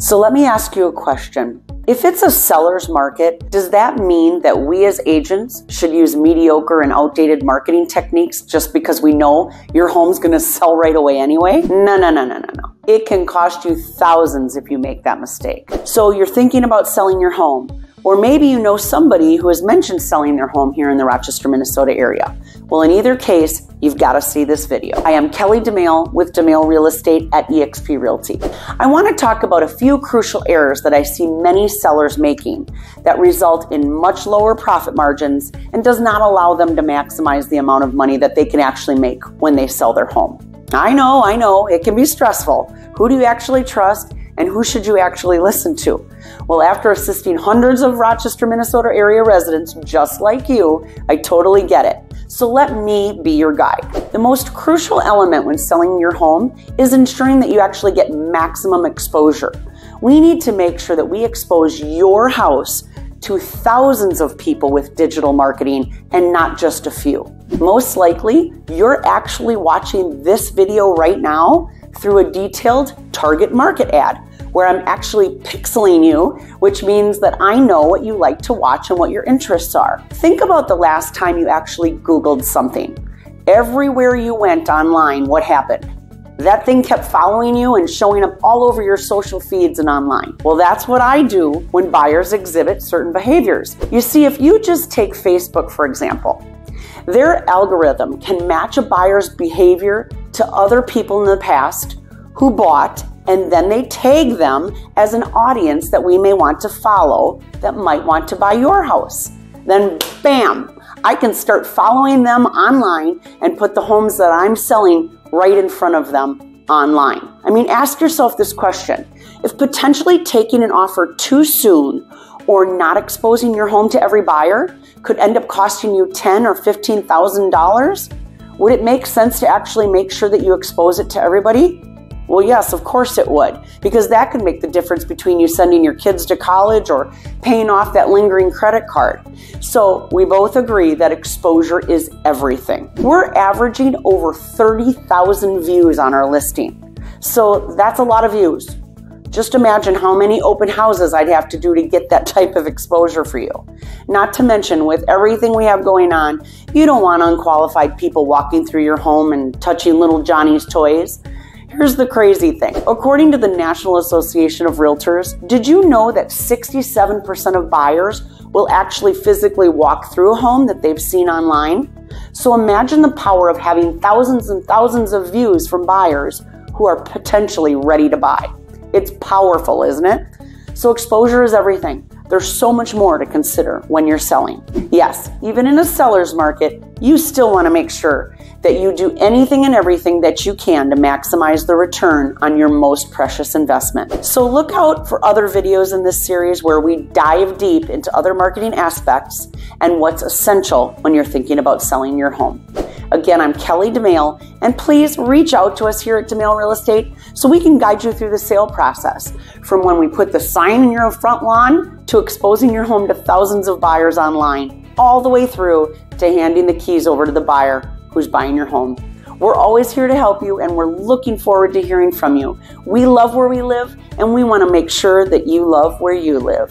So let me ask you a question. If it's a seller's market, does that mean that we as agents should use mediocre and outdated marketing techniques just because we know your home's gonna sell right away anyway? No. It can cost you thousands if you make that mistake. So you're thinking about selling your home, or maybe you know somebody who has mentioned selling their home here in the Rochester, Minnesota area. Well, in either case, you've got to see this video. I am Kelly Domaille with Domaille Real Estate at eXp Realty. I want to talk about a few crucial errors that I see many sellers making that result in much lower profit margins and does not allow them to maximize the amount of money that they can actually make when they sell their home. I know, it can be stressful. Who do you actually trust? And who should you actually listen to? Well, after assisting hundreds of Rochester, Minnesota area residents just like you, I totally get it. So let me be your guide. The most crucial element when selling your home is ensuring that you actually get maximum exposure. We need to make sure that we expose your house to thousands of people with digital marketing and not just a few. Most likely, you're actually watching this video right now through a detailed target market ad where I'm actually pixeling you, which means that I know what you like to watch and what your interests are. Think about the last time you actually Googled something. Everywhere you went online, what happened? That thing kept following you and showing up all over your social feeds and online. Well, that's what I do when buyers exhibit certain behaviors. You see, if you just take Facebook, for example, their algorithm can match a buyer's behavior to other people in the past who bought, and then they tag them as an audience that we may want to follow that might want to buy your house. Then bam, I can start following them online and put the homes that I'm selling right in front of them online. I mean, ask yourself this question. If potentially taking an offer too soon or not exposing your home to every buyer could end up costing you $10,000 or $15,000, would it make sense to actually make sure that you expose it to everybody? Well, yes, of course it would, because that could make the difference between you sending your kids to college or paying off that lingering credit card. So we both agree that exposure is everything. We're averaging over 30,000 views on our listing. So that's a lot of views. Just imagine how many open houses I'd have to do to get that type of exposure for you. Not to mention, with everything we have going on, you don't want unqualified people walking through your home and touching little Johnny's toys. Here's the crazy thing. According to the National Association of Realtors, did you know that 67% of buyers will actually physically walk through a home that they've seen online? So imagine the power of having thousands and thousands of views from buyers who are potentially ready to buy. It's powerful, isn't it? So exposure is everything. There's so much more to consider when you're selling. Yes, even in a seller's market, you still want to make sure that you do anything and everything that you can to maximize the return on your most precious investment. So look out for other videos in this series where we dive deep into other marketing aspects and what's essential when you're thinking about selling your home. Again, I'm Kelly Domaille, and please reach out to us here at Domaille Real Estate so we can guide you through the sale process, from when we put the sign in your front lawn to exposing your home to thousands of buyers online, all the way through to handing the keys over to the buyer who's buying your home. We're always here to help you, and we're looking forward to hearing from you. We love where we live, and we want to make sure that you love where you live.